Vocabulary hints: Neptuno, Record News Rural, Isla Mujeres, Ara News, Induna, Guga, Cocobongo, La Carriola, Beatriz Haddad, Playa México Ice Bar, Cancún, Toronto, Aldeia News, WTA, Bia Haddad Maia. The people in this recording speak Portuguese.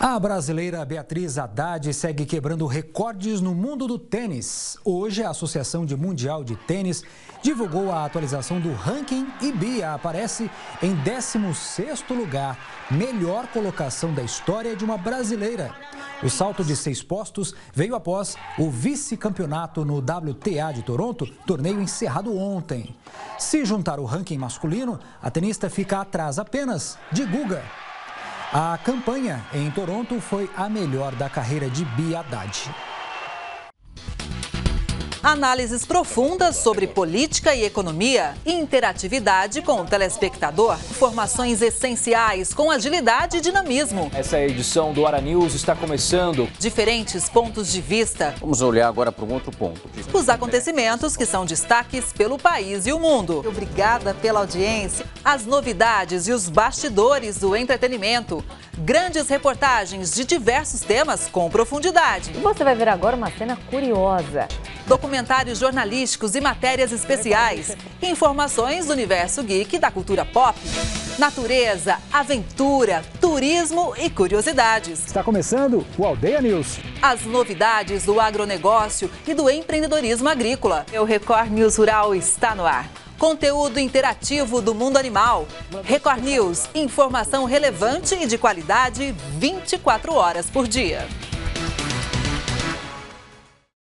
A brasileira Beatriz Haddad segue quebrando recordes no mundo do tênis. Hoje, a Associação Mundial de Tênis divulgou a atualização do ranking e Bia aparece em 16º lugar, melhor colocação da história de uma brasileira. O salto de 6 postos veio após o vice-campeonato no WTA de Toronto, torneio encerrado ontem. Se juntar o ranking masculino, a tenista fica atrás apenas de Guga. A campanha em Toronto foi a melhor da carreira de Bia Haddad. Análises profundas sobre política e economia, interatividade com o telespectador, informações essenciais com agilidade e dinamismo. Essa edição do Ara News está começando. Diferentes pontos de vista. Vamos olhar agora para um outro ponto. Os acontecimentos que são destaques pelo país e o mundo. Obrigada pela audiência. As novidades e os bastidores do entretenimento. Grandes reportagens de diversos temas com profundidade. Você vai ver agora uma cena curiosa. Documentários jornalísticos e matérias especiais. Informações do universo geek e da cultura pop. Natureza, aventura, turismo e curiosidades. Está começando o Aldeia News. As novidades do agronegócio e do empreendedorismo agrícola. O Record News Rural está no ar. Conteúdo interativo do mundo animal. Record News, informação relevante e de qualidade 24 horas por dia.